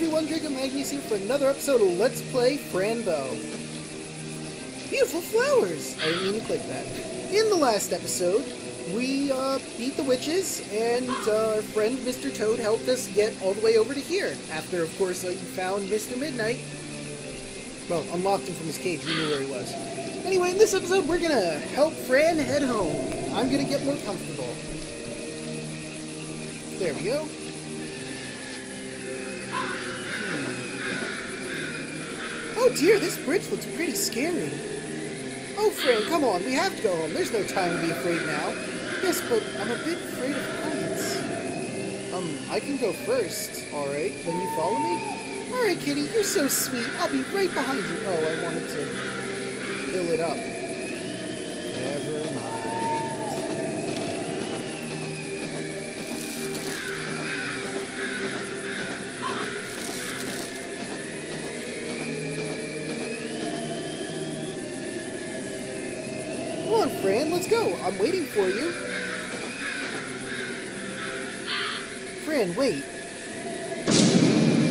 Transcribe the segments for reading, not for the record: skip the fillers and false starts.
everyone, Draco Magnius here for another episode of Let's Play Fran Bow. Beautiful flowers! I didn't mean to click that. In the last episode, we beat the witches, and our friend Mr. Toad helped us get all the way over to here. After, of course, we found Mr. Midnight. Well, unlocked him from his cage, we knew where he was. Anyway, in this episode, we're gonna help Fran head home. I'm gonna get more comfortable. There we go. Oh dear, this bridge looks pretty scary. Oh, Fran, come on, we have to go home. There's no time to be afraid now. Yes, but I'm a bit afraid of heights. I can go first, alright? Can you follow me? Alright, kitty, you're so sweet. I'll be right behind you. Oh, I wanted to fill it up. Never Fran, let's go. I'm waiting for you. Fran, wait.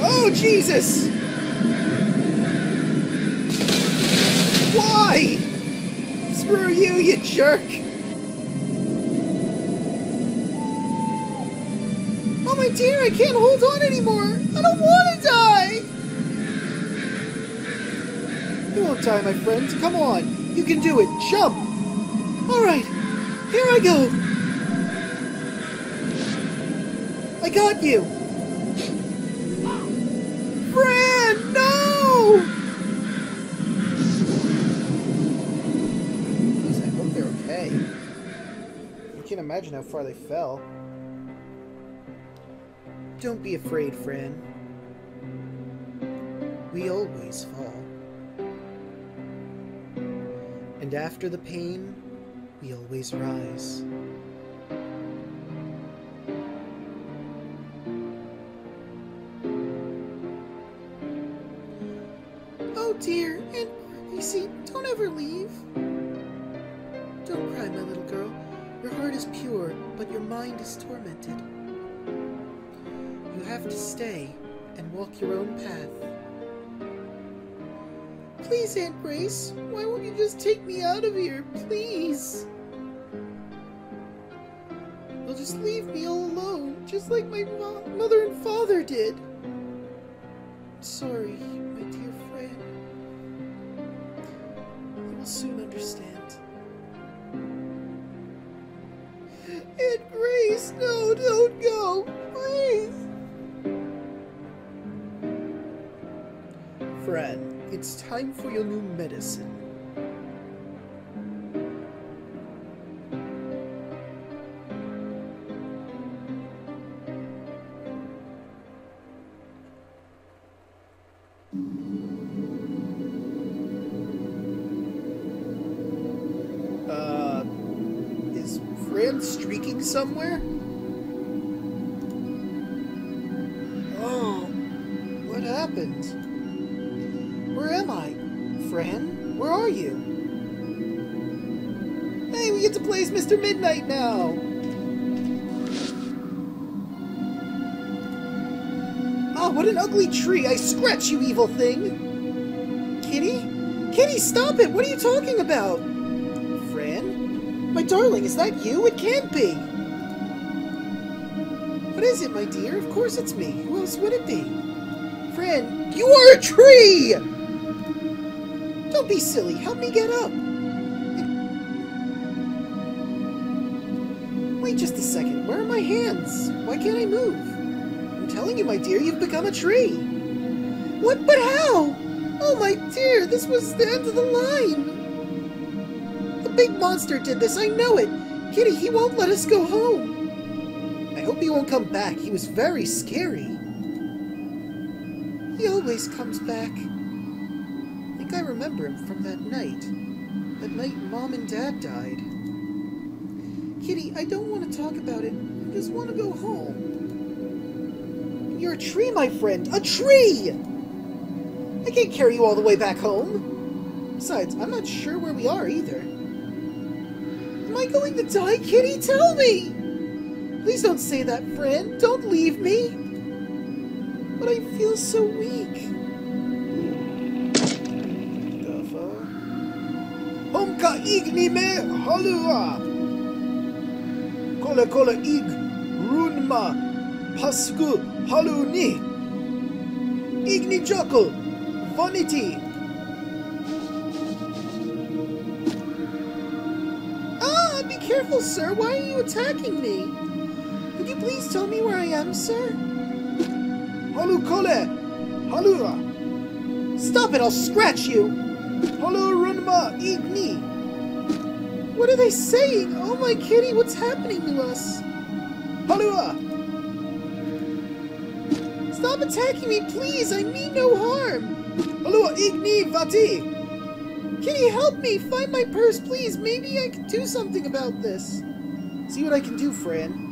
Oh, Jesus! Why? Screw you, you jerk! Oh, my dear, I can't hold on anymore. I don't want to die! You won't die, my friends. Come on. You can do it. Jump! Alright, here I go! I got you! Fran, no! Jeez, I hope they're okay. I can't imagine how far they fell. Don't be afraid, Fran. We always fall. And after the pain, we always rise. Oh dear, Aunt Gracie, don't ever leave. Don't cry, my little girl. Your heart is pure, but your mind is tormented. You have to stay and walk your own path. Please, Aunt Grace, why won't you just take me out of here, please? They'll just leave me all alone, just like my mother and father did. Sorry, my dear friend. You will soon understand. Aunt Grace, no, don't go, please. Fran, it's time for your new medicine. Somewhere? Oh, what happened? Where am I? Fran, where are you? Hey, we get to play as Mr. Midnight now! Ah, what an ugly tree! I scratch, you evil thing! Kitty? Kitty, stop it! What are you talking about? Fran? My darling, is that you? It can't be! What is it, my dear? Of course it's me. Who else would it be? Fran, you are a tree! Don't be silly. Help me get up. Wait just a second. Where are my hands? Why can't I move? I'm telling you, my dear, you've become a tree. What? But how? Oh, my dear, this was the end of the line. The big monster did this. I know it. Kitty, he won't let us go home. I hope he won't come back. He was very scary. He always comes back. I think I remember him from that night. That night Mom and Dad died. Kitty, I don't want to talk about it. I just want to go home. You're a tree, my friend. A tree! I can't carry you all the way back home. Besides, I'm not sure where we are either. Am I going to die, Kitty? Tell me! Please don't say that, Fran. Don't leave me. But I feel so weak. The fuck? Homka igni me halua. Kola kola ig runma pasku haluni. Igni jokul vanity. Ah, be careful, sir. Why are you attacking me? Could you please tell me where I am, sir? Halu kole! Halura! Stop it, I'll scratch you! Halurunma igni! What are they saying? Oh my kitty, what's happening to us? Halua! Stop attacking me, please! I mean no harm! Halua igni vati! Kitty, help me! Find my purse, please! Maybe I can do something about this! See what I can do, Fran.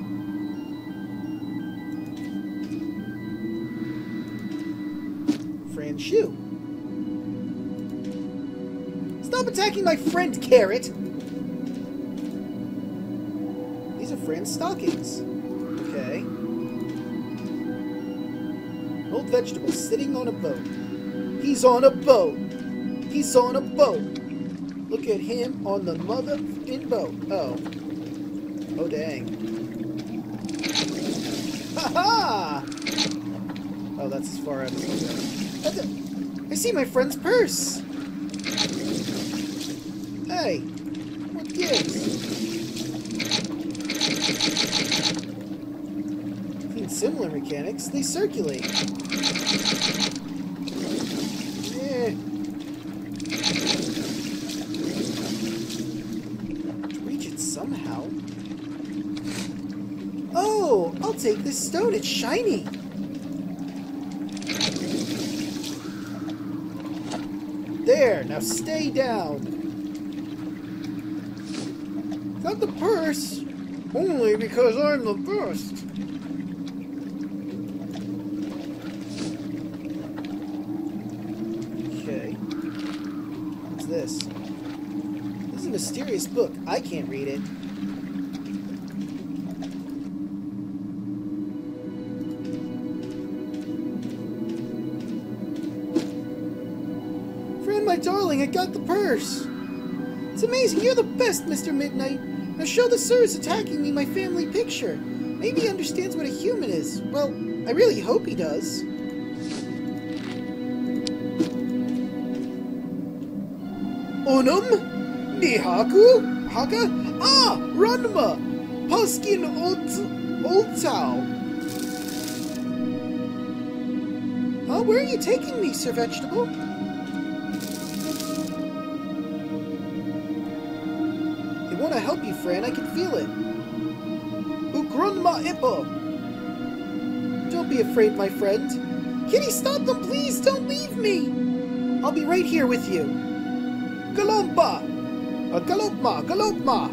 Shoe. Stop attacking my friend, Carrot! These are Fran's stockings. Okay. An old vegetable sitting on a boat. He's on a boat! He's on a boat! Look at him on the motherfucking boat. Oh. Oh, dang. Ha ha! Oh, that's as far out as I can go. I see my friend's purse! Hey! What gives? In similar mechanics, they circulate. Eh. To reach it somehow. Oh! I'll take this stone, it's shiny! There, now stay down. Got the purse, only because I'm the best. Okay. What's this? This is a mysterious book. I can't read it. My darling, I got the purse! It's amazing, you're the best, Mr. Midnight! Now show the sirs attacking me my family picture! Maybe he understands what a human is. Well, I really hope he does. Onum? Nihaku? Haka? Ah! Ranma! Paskin Oltao! Huh? Where are you taking me, Sir Vegetable? I want to help you, Fran. I can feel it. Ugrunma Ippo. Don't be afraid, my friend. Kitty, stop them, please. Don't leave me. I'll be right here with you. Galompa. Galopma. Galopma.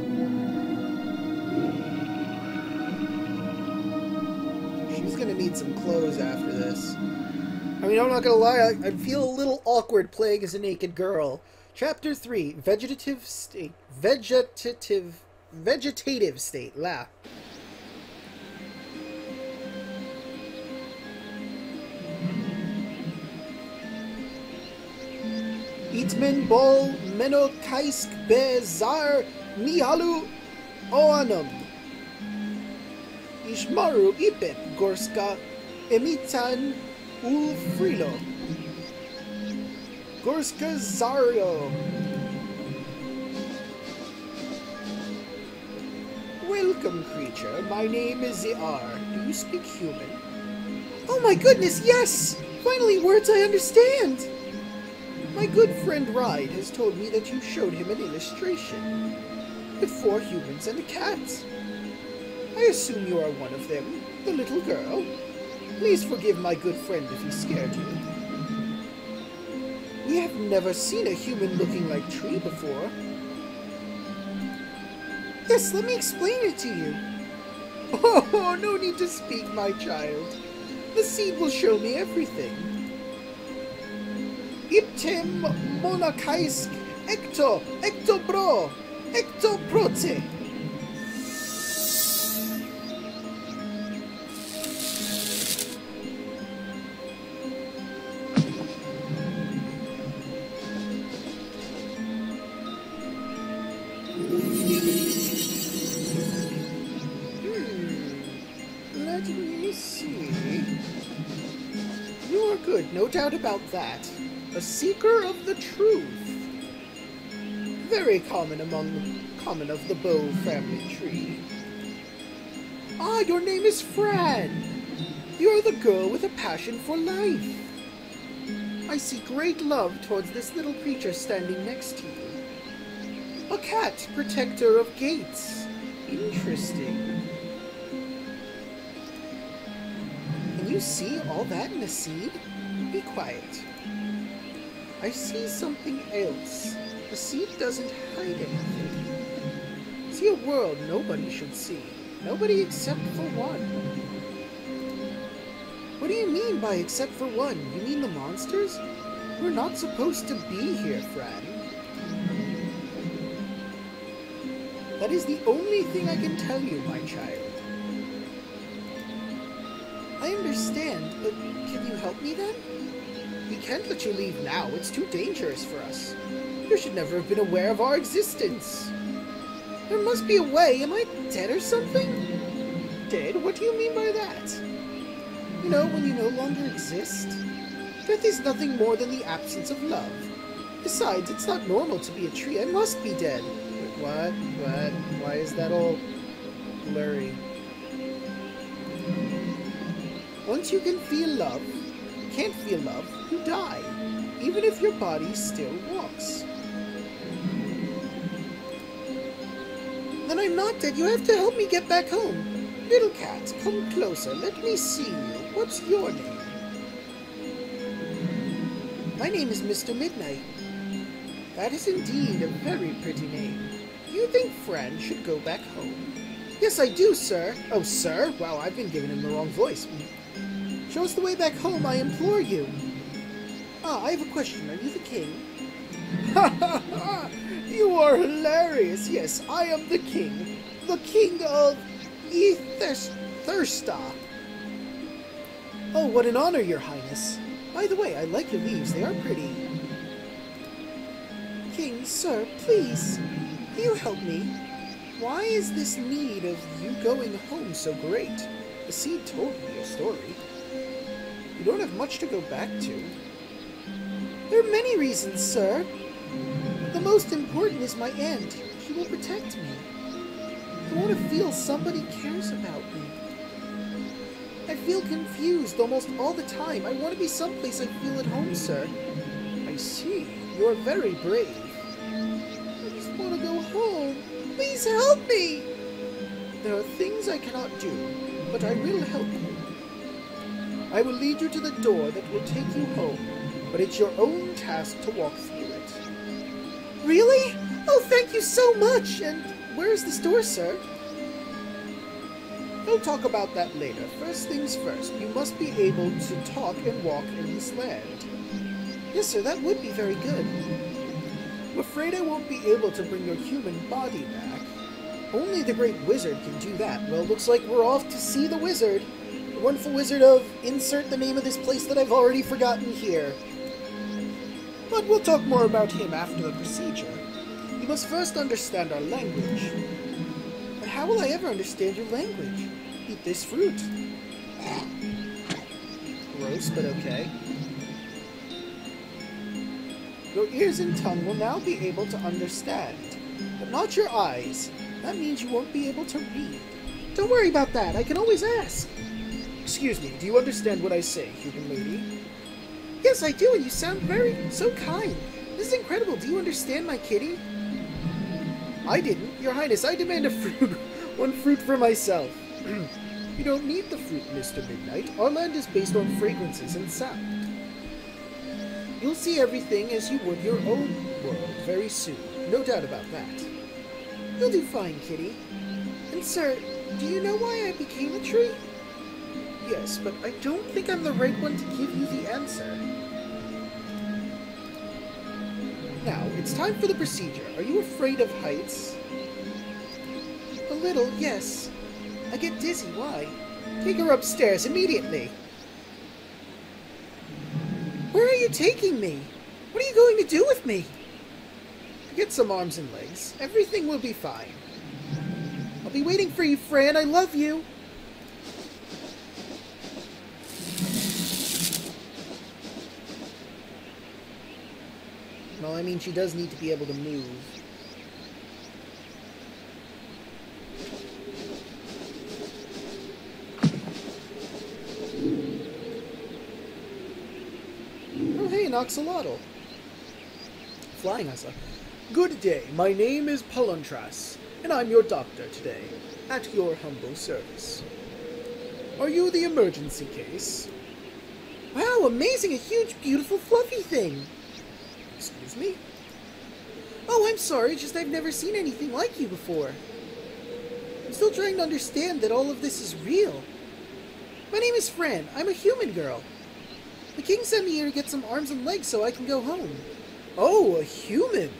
She's going to need some clothes after this. I mean, I'm not going to lie. I feel a little awkward playing as a naked girl. Chapter 3, Vegetative State, Vegetative State, la. Itmen bol menokaisk bezar mihalu oanum. Ishmaru ipep gorska emitan ulfrilo. Gorska Zario. Welcome, creature. My name is Zr. Do you speak human? Oh my goodness, yes! Finally, words I understand! My good friend Ride has told me that you showed him an illustration with four humans and a cat. I assume you are one of them, the little girl. Please forgive my good friend if he scared you. We have never seen a human looking like tree before. Yes, let me explain it to you. Oh, no need to speak, my child. The seed will show me everything. Iptem monakaisk ectobro ectoprote. are good, no doubt about that. A seeker of the truth. Very common of the Bow family tree. Ah, your name is Fran. You're the girl with a passion for life. I see great love towards this little creature standing next to you. A cat, protector of gates. Interesting. Can you see all that in a seed? Be quiet. I see something else. The seed doesn't hide anything. See a world nobody should see. Nobody except for one. What do you mean by except for one? You mean the monsters? We're not supposed to be here, Fran. That is the only thing I can tell you, my child. I understand, but can you help me then? We can't let you leave now. It's too dangerous for us. You should never have been aware of our existence. There must be a way. Am I dead or something? Dead? What do you mean by that? You know, when you no longer exist? Death is nothing more than the absence of love. Besides, it's not normal to be a tree. I must be dead. Wait, what? What? Why is that all blurry? Once you can feel love, you can't feel love, you die. Even if your body still walks. Then I'm not dead. You have to help me get back home. Little cat, come closer. Let me see you. What's your name? My name is Mr. Midnight. That is indeed a very pretty name. Do you think Fran should go back home? Yes, I do, sir. Oh, sir? Wow, I've been giving him the wrong voice. Show us the way back home, I implore you. Ah, I have a question. Are you the king? Ha ha ha! You are hilarious. Yes, I am the king. The king of Thirsta. Oh, what an honor, your highness. By the way, I like your leaves. They are pretty. King, sir, please, will you help me? Why is this need of you going home so great? The seed told me your story. You don't have much to go back to. There are many reasons, sir. The most important is my aunt. She will protect me. I want to feel somebody cares about me. I feel confused almost all the time. I want to be someplace I feel at home, sir. I see. You are very brave. I just want to go home. Please help me! There are things I cannot do, but I will help you. I will lead you to the door that will take you home, but it's your own task to walk through. Really? Oh, thank you so much! And where is this door, sir? We'll talk about that later. First things first, you must be able to talk and walk in this land. Yes, sir, that would be very good. I'm afraid I won't be able to bring your human body back. Only the great wizard can do that. Well, looks like we're off to see the wizard. The wonderful wizard of... insert the name of this place that I've already forgotten here. But we'll talk more about him after the procedure. You must first understand our language. But how will I ever understand your language? Eat this fruit. Gross, but okay. Your ears and tongue will now be able to understand, but not your eyes. That means you won't be able to read. Don't worry about that, I can always ask. Excuse me, do you understand what I say, human lady? Yes, I do, and you sound so kind. This is incredible. Do you understand my kitty? I didn't. Your Highness, I demand a fruit. One fruit for myself. You don't need the fruit, Mr. Midnight. Our land is based on fragrances and sound. You'll see everything as you would your own world very soon. No doubt about that. You'll do fine, kitty. And sir, do you know why I became a tree? Yes, but I don't think I'm the right one to give you the answer. Now, it's time for the procedure. Are you afraid of heights? A little, yes. I get dizzy. Why? Take her upstairs immediately. Where are you taking me? What are you going to do with me? Get some arms and legs. Everything will be fine. I'll be waiting for you, Fran. I love you. Well, I mean, she does need to be able to move. Oh, hey, an axolotl. Flying us up. Good day, my name is Palontras, and I'm your doctor today, at your humble service. Are you the emergency case? Wow, amazing! A huge, beautiful, fluffy thing! Excuse me? Oh, I'm sorry, just I've never seen anything like you before. I'm still trying to understand that all of this is real. My name is Fran. I'm a human girl. The king sent me here to get some arms and legs so I can go home. Oh, a human!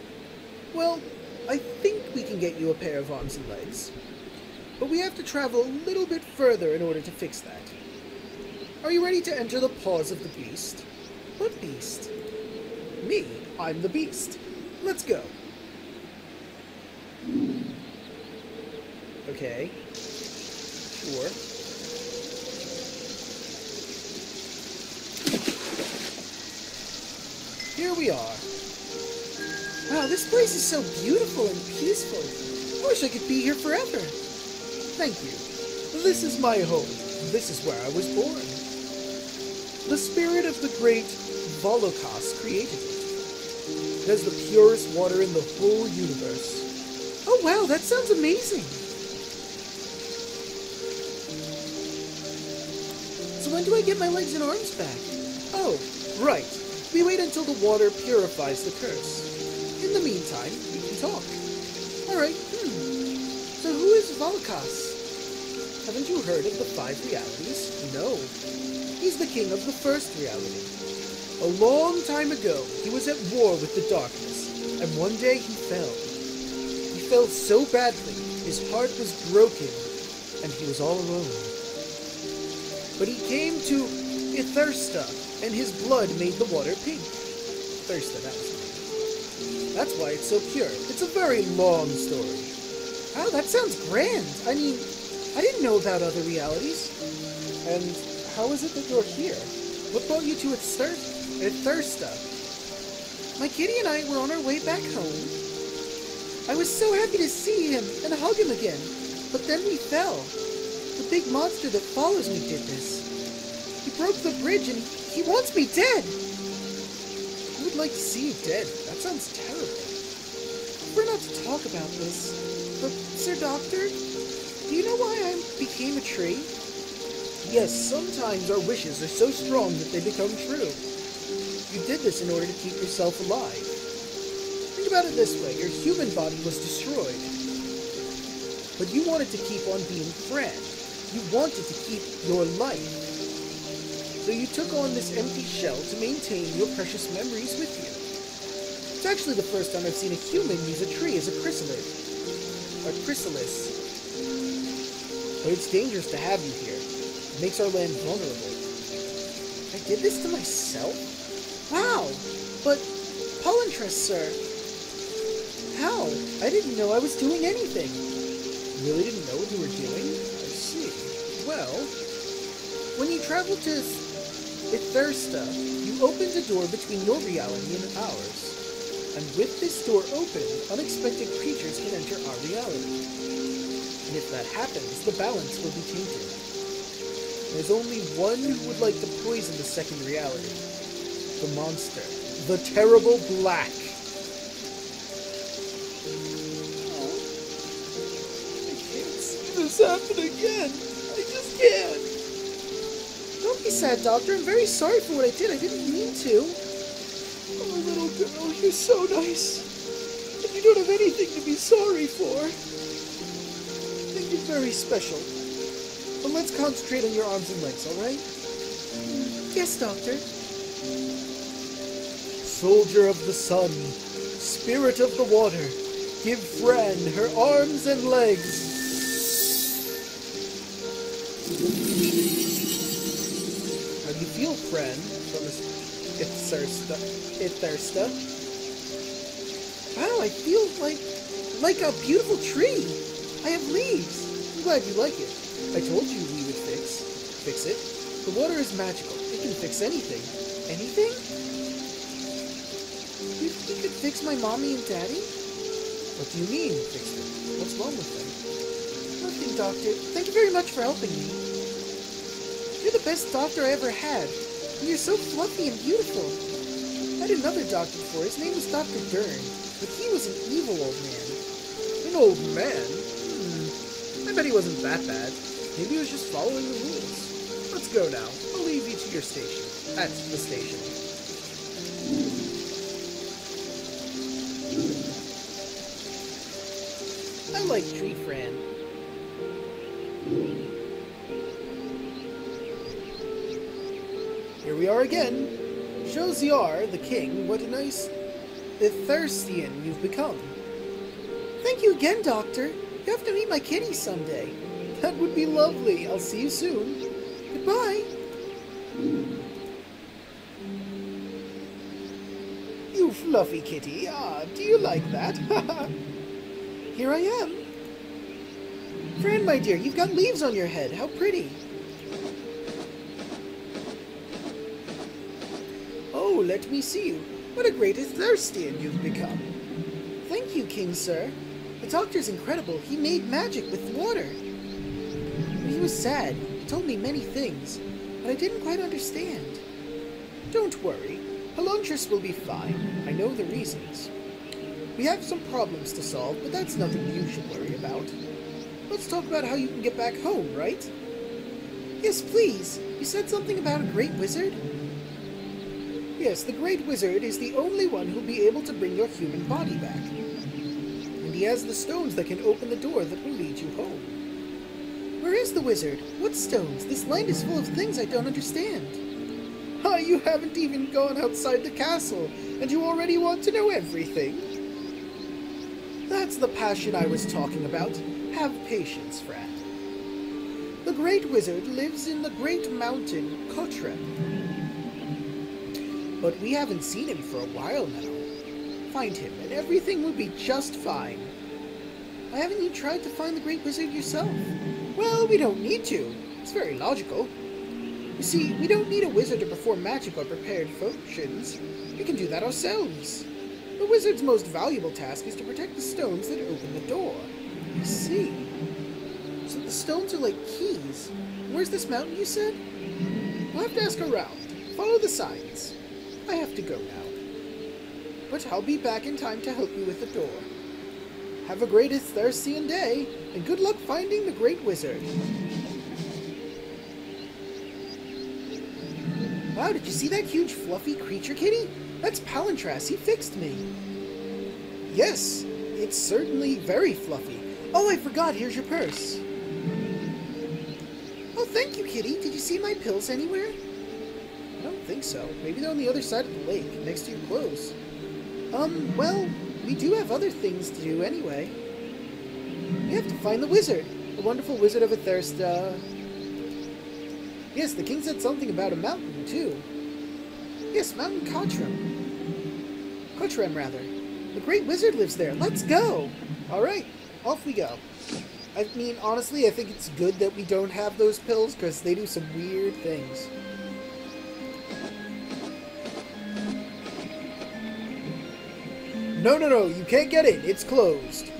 Well, I think we can get you a pair of arms and legs. But we have to travel a little bit further in order to fix that. Are you ready to enter the paws of the beast? What beast? Me. I'm the beast. Let's go. Okay. Sure. Here we are. Wow, this place is so beautiful and peaceful. I wish I could be here forever. Thank you. This is my home. This is where I was born. The spirit of the great Volokas created it. It has the purest water in the whole universe. Oh wow, that sounds amazing! So when do I get my legs and arms back? Oh, right. We wait until the water purifies the curse. In the meantime, we can talk. Alright, So who is Volokas? Haven't you heard of the 5 realities? No. He's the king of the first reality. A long time ago, he was at war with the darkness, and one day he fell. He fell so badly, his heart was broken, and he was all alone. But he came to Ithursta, and his blood made the water pink. Thirsta, that was the name. That's why it's so pure. It's a very long story. Wow, that sounds grand. I mean, I didn't know about other realities. And... how is it that you're here? What brought you to Thirsta? My kitty and I were on our way back home. I was so happy to see him and hug him again, but then we fell. The big monster that follows me did this. He broke the bridge and he wants me dead! I would like to see you dead. That sounds terrible. We're not to talk about this, but Sir Doctor, do you know why I became a tree? Yes, sometimes our wishes are so strong that they become true. You did this in order to keep yourself alive. Think about it this way, your human body was destroyed. But you wanted to keep on being Fran. You wanted to keep your life. So you took on this empty shell to maintain your precious memories with you. It's actually the first time I've seen a human use a tree as a chrysalid. Or chrysalis. But it's dangerous to have you here. Makes our land vulnerable. I did this to myself? Wow! But, Palontras, sir! How? I didn't know I was doing anything. You really didn't know what you were doing? I see. Well, when you traveled to Ithersta, you opened a door between your reality and ours. And with this door open, unexpected creatures can enter our reality. And if that happens, the balance will be tainted. There's only one who would like to poison the second reality. The monster. The terrible black. Oh. I can't see this happen again. I just can't. Don't be sad, Doctor. I'm very sorry for what I did. I didn't mean to. Oh, little girl, you're so nice. And you don't have anything to be sorry for. I think you're very special. But let's concentrate on your arms and legs, alright? Yes, Doctor. Soldier of the sun, spirit of the water, give Fran her arms and legs. How do you feel, Fran? From Ithursta? Wow, I feel like a beautiful tree. I have leaves. I'm glad you like it. I told you we would fix it. The water is magical. It can fix anything. Anything? You think you could fix my mommy and daddy? What do you mean, fix them? What's wrong with them? Nothing, Doctor. Thank you very much for helping me. You're the best doctor I ever had. And you're so fluffy and beautiful. I had another doctor before. His name was Dr. Dern. But he was an evil old man. An old man? I bet he wasn't that bad. Maybe he was just following the rules. Let's go now. I'll leave you to your station. That's the station. I like Tree Fran. Here we are again. Shows you are the king. What a nice Ithurstian you've become. Thank you again, Doctor. You have to meet my kitty someday. That would be lovely. I'll see you soon. Goodbye. You fluffy kitty. Ah, do you like that? Here I am. Fran, my dear, you've got leaves on your head. How pretty. Oh, let me see you. What a great Itherstian you've become. Thank you, King Sir. The doctor's incredible. He made magic with water. He was sad. He told me many things, but I didn't quite understand. Don't worry. Helontras will be fine. I know the reasons. We have some problems to solve, but that's nothing you should worry about. Let's talk about how you can get back home, right? Yes, please. You said something about a great wizard? Yes, the great wizard is the only one who'll be able to bring your human body back. And he has the stones that can open the door that will lead you home. Where is the wizard? What stones? This land is full of things I don't understand. Ah, you haven't even gone outside the castle, and you already want to know everything. That's the passion I was talking about. Have patience, Fran. The great wizard lives in the great mountain, Kotre. But we haven't seen him for a while now. Find him, and everything will be just fine. Why haven't you tried to find the Great Wizard yourself? Well, we don't need to. It's very logical. You see, we don't need a wizard to perform magic or prepare potions. We can do that ourselves. The wizard's most valuable task is to protect the stones that open the door. I see. So the stones are like keys. Where's this mountain, you said? We'll have to ask around. Follow the signs. I have to go now, but I'll be back in time to help you with the door. Have a great Itherstian day, and good luck finding the Great Wizard. Wow, did you see that huge fluffy creature, kitty? That's Palontras. He fixed me. Yes, it's certainly very fluffy. Oh, I forgot. Here's your purse. Oh, thank you, kitty. Did you see my pills anywhere? I don't think so. Maybe they're on the other side of the lake, next to your clothes. Well, we do have other things to do anyway. We have to find the wizard, the wonderful wizard of Athirsta. Yes, the king said something about a mountain, too. Yes, Mountain Kotram. Kotram, rather. The great wizard lives there. Let's go! Alright, off we go. I mean, honestly, I think it's good that we don't have those pills, because they do some weird things. No, no, no, you can't get in. It's closed.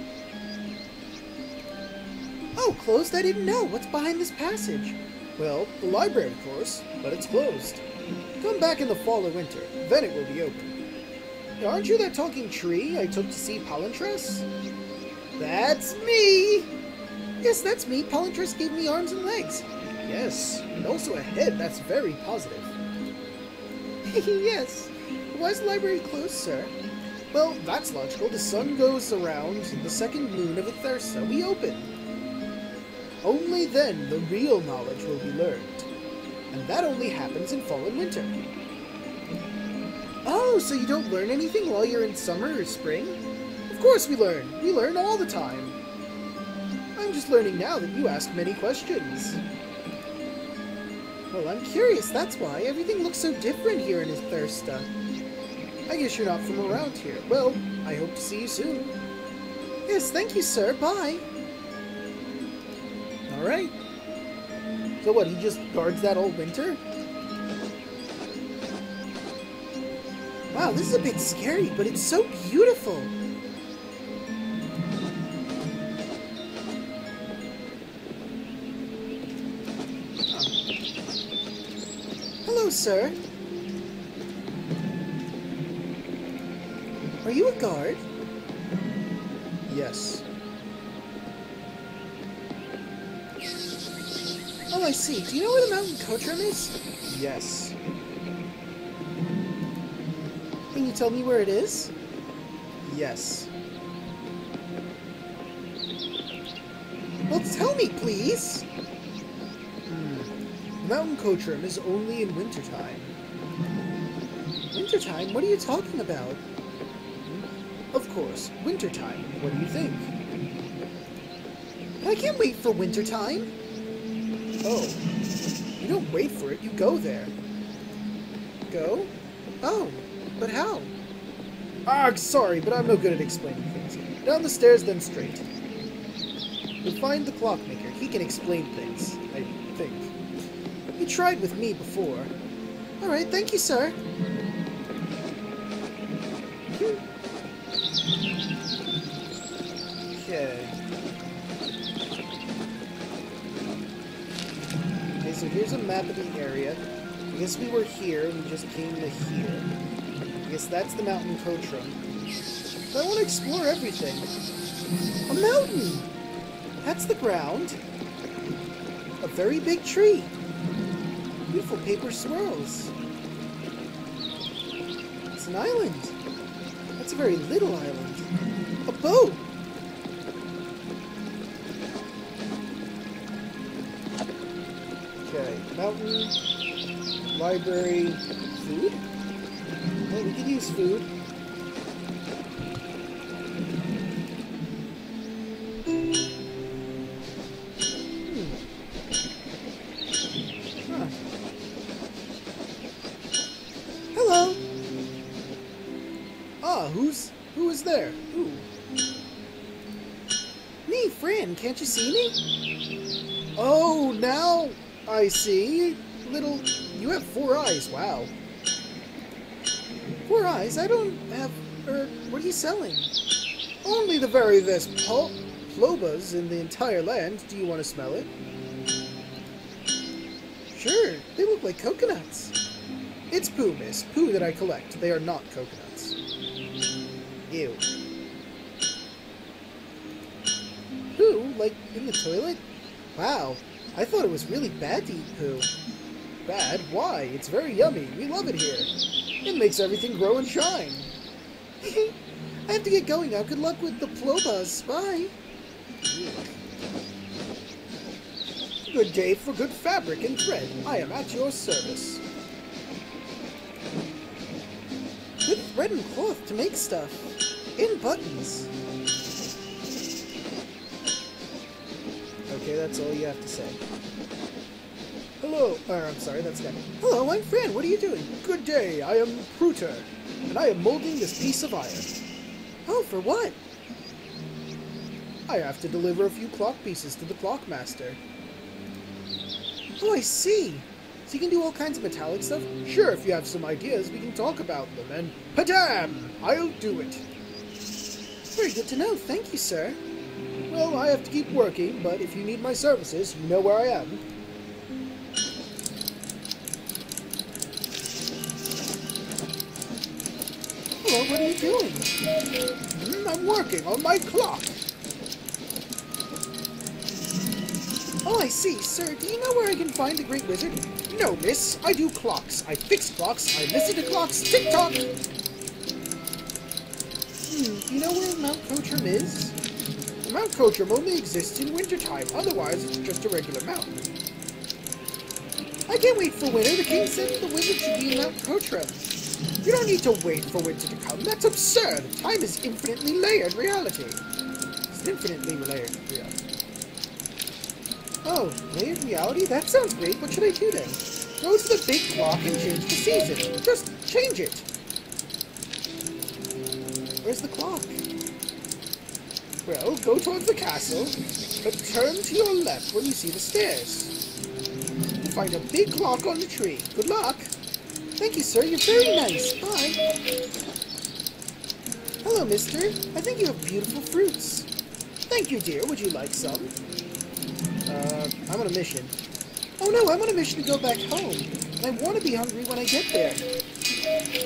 Oh, closed? I didn't know. What's behind this passage? Well, the library, of course, but it's closed. Come back in the fall or winter. Then it will be open. Now, aren't you that talking tree I took to see Palontras? That's me! Yes, that's me. Palontras gave me arms and legs. Yes, and also a head. That's very positive. Yes. Why is the library closed, sir? Well, that's logical. The sun goes around the second moon of Athirsta. We open. Only then the real knowledge will be learned. And that only happens in fall and winter. Oh, so you don't learn anything while you're in summer or spring? Of course we learn. We learn all the time. I'm just learning now that you ask many questions. Well, I'm curious. That's why everything looks so different here in Athirsta. I guess you're not from around here. Well, I hope to see you soon. Yes, thank you, sir. Bye. Alright. So what, he just guards that all winter? Wow, this is a bit scary, but it's so beautiful. Hello, sir. Are you a guard? Yes. Oh, I see. Do you know where the mountain Kotram is? Yes. Can you tell me where it is? Yes. Well, tell me, please! Mountain Kotram is only in wintertime. Wintertime? What are you talking about? Of course, wintertime. What do you think? I can't wait for wintertime! Oh. You don't wait for it, you go there. Go? Oh, but how? Ah, sorry, but I'm no good at explaining things. Down the stairs, then straight. You'll find the clockmaker. He can explain things, I think. He tried with me before. Alright, thank you, sir. Okay. So here's a map of the area. I guess we were here and we just came to here. I guess that's the mountain Kotram. But I want to explore everything. A mountain! That's the ground. A very big tree. Beautiful paper swirls. It's an island. That's a very little island. A boat! Mountain, library, food? Well, we could use food. Huh. Hello! Ah, who is there? Ooh. Me, Fran, can't you see me? Oh, now I see. Little... You have four eyes. Wow. Four eyes? I don't have... what are you selling? Only the very best plobas in the entire land. Do you want to smell it? Sure. They look like coconuts. It's poo, miss. Poo that I collect. They are not coconuts. Ew. Poo? Like, in the toilet? Wow. I thought it was really bad to eat poo. Bad? Why? It's very yummy. We love it here. It makes everything grow and shine. I have to get going now. Good luck with the plobas. Bye. Good day for good fabric and thread. I am at your service. Good thread and cloth to make stuff. And buttons. Okay, that's all you have to say. Hello, or I'm sorry, that's that. Hello, I'm Fran, what are you doing? Good day, I am Pruter, and I am molding this piece of iron. Oh, for what? I have to deliver a few clock pieces to the clockmaster. Oh, I see. So you can do all kinds of metallic stuff? Sure, if you have some ideas, we can talk about them, and padam! I'll do it. Very good to know, thank you, sir. Well, I have to keep working, but if you need my services, you know where I am. Hello, what are you doing? I'm working on my clock. Oh, I see. Sir, do you know where I can find the Great Wizard? No, miss. I do clocks. I fix clocks. I listen to clocks. Tick-tock! Do you know where Mount Kotram is? Mount Kotram only exists in wintertime, otherwise it's just a regular mountain. I can't wait for winter. The king said the wizard should be in Mount Kotram. You don't need to wait for winter to come. That's absurd. Time is infinitely layered reality. It's infinitely layered reality. Oh, layered reality? That sounds great. What should I do then? Go to the big clock and change the season. Just change it. Where's the clock? Well, go towards the castle, but turn to your left when you see the stairs. You'll find a big clock on the tree. Good luck! Thank you, sir. You're very nice. Bye. Hello, mister. I think you have beautiful fruits. Thank you, dear. Would you like some? I'm on a mission. Oh, no, I'm on a mission to go back home. And I want to be hungry when I get there.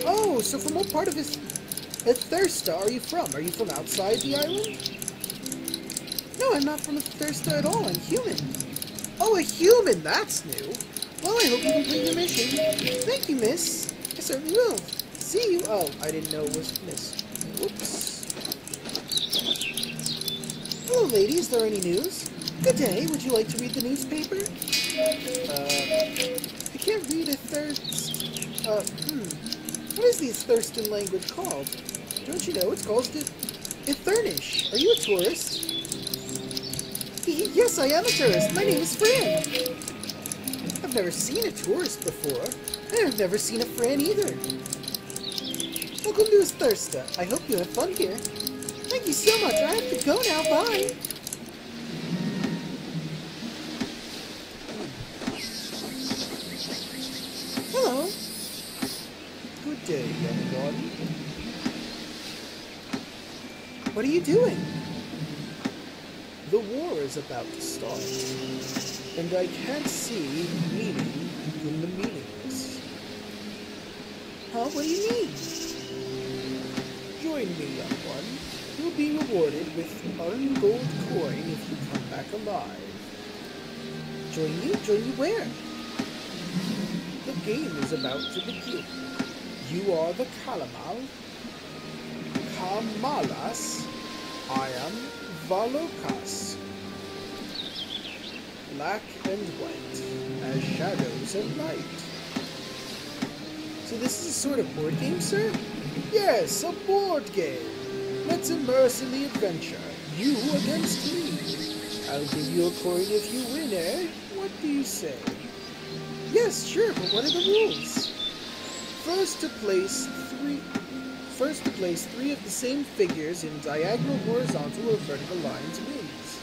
Oh, so from what part of Athirsta are you from? Are you from outside the island? No, I'm not from Athirsta at all. I'm human. Oh, a human. That's new. Well, I hope you complete your mission. Thank you, miss. I certainly will. See you. Oh, I didn't know it was miss. Whoops. Hello, lady. Is there any news? Good day. Would you like to read the newspaper? I can't read Athirsta. What is the Athirsta language called? Don't you know? It's called Ithurnish. Are you a tourist? Yes, I am a tourist. My name is Fran. I've never seen a tourist before, and I've never seen a Fran either. Welcome to Athirsta. I hope you have fun here. Thank you so much. I have to go now. Bye. Hello. Good day, young garden. What are you doing? The war is about to start, and I can't see meaning in the meaningless. Huh? What do you mean? Join me, young one. You'll be rewarded with one gold coin if you come back alive. Join you? Join you where? The game is about to begin. You are the Kalamal. Kamalas. I am Volokas, black and white, as shadows and light. So this is a sort of board game, sir? Yes, a board game. Let's immerse in the adventure. You against me. I'll give you a coin if you win, eh? What do you say? Yes, sure, but what are the rules? First to place three of the same figures in diagonal, horizontal, or vertical lines wins.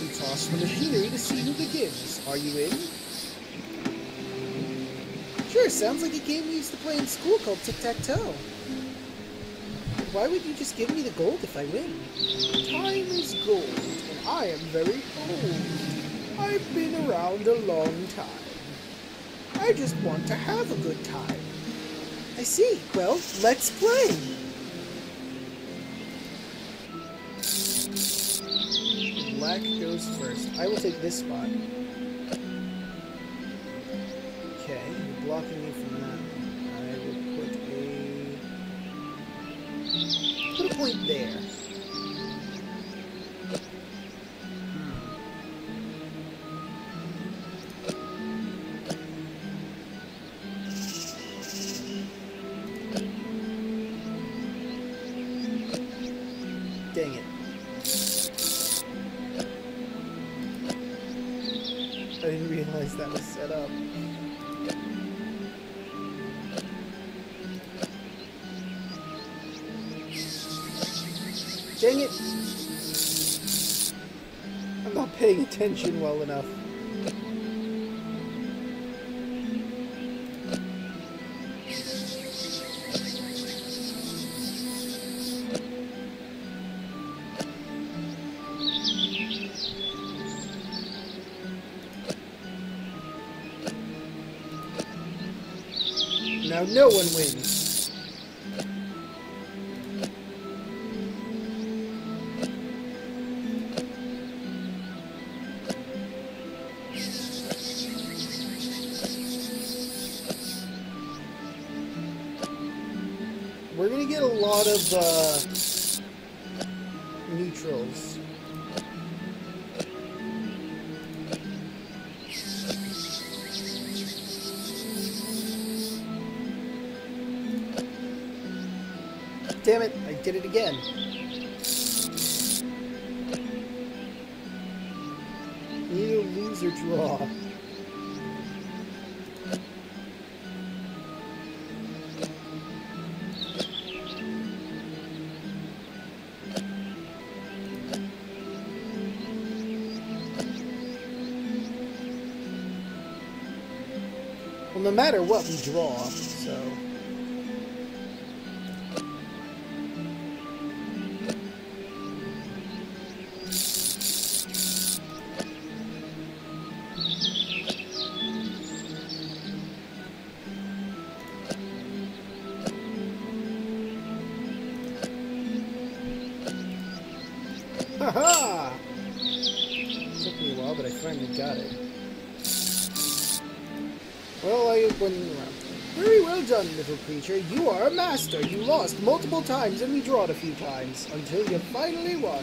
We toss the machinery to see who begins. Are you in? Sure, sounds like a game we used to play in school called tic-tac-toe. Why would you just give me the gold if I win? Time is gold, and I am very old. I've been around a long time. I just want to have a good time. I see. Well, let's play! Black goes first. I will take this spot. Okay, you're blocking me from that. I will put a point there. Dang it. I didn't realize that was set up. Dang it! I'm not paying attention well enough. Now no one wins. We're gonna get a lot of neutrals. Damn it, I did it again. Either lose or draw. Well, no matter what we draw, so... Haha! It took me a while, but I finally got it. Well, I wouldn't around. Very well done, little creature. You are a master. You lost multiple times and we drawed a few times until you finally won.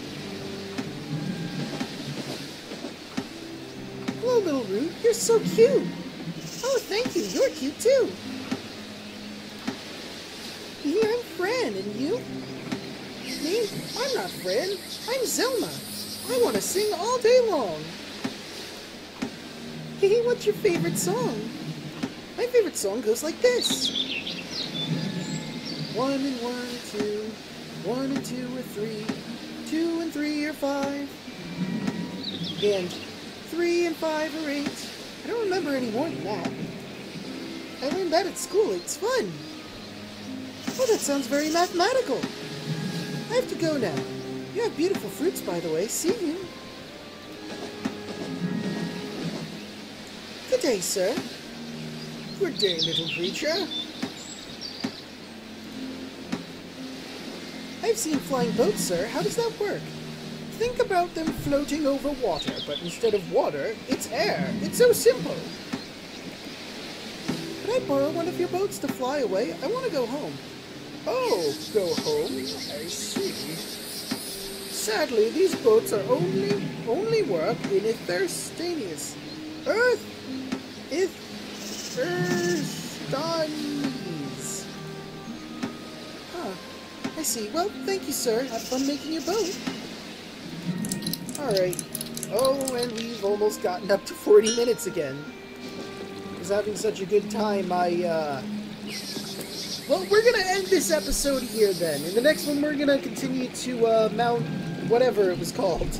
Hello, little Root. You're so cute. Oh, thank you. You're cute too. I'm Fran, and you? Me? I'm not Fran. I'm Zelma. I want to sing all day long. Hey, what's your favorite song? My favorite song goes like this. One and one are two, one and two are three, two and three are five, and three and five are eight. I don't remember any more than that. I learned that at school. It's fun. Oh, that sounds very mathematical. I have to go now. You have beautiful fruits, by the way. See you. Good day, sir. Good day, little creature. I've seen flying boats, sir. How does that work? Think about them floating over water, but instead of water, it's air. It's so simple. Can I borrow one of your boats to fly away? I want to go home. Oh, go home? I see. Sadly, these boats are only work in Ithurstanius. Earth? Ithurnish. Huh. I see. Well, thank you, sir. Have fun making your boat. Alright. Oh, and we've almost gotten up to 40 minutes again. I was having such a good time, Well, we're gonna end this episode here, then. In the next one, we're gonna continue to, Mount... whatever it was called.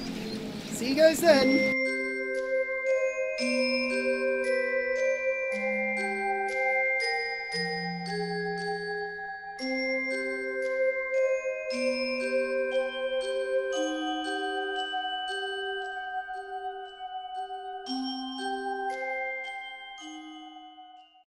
See you guys then!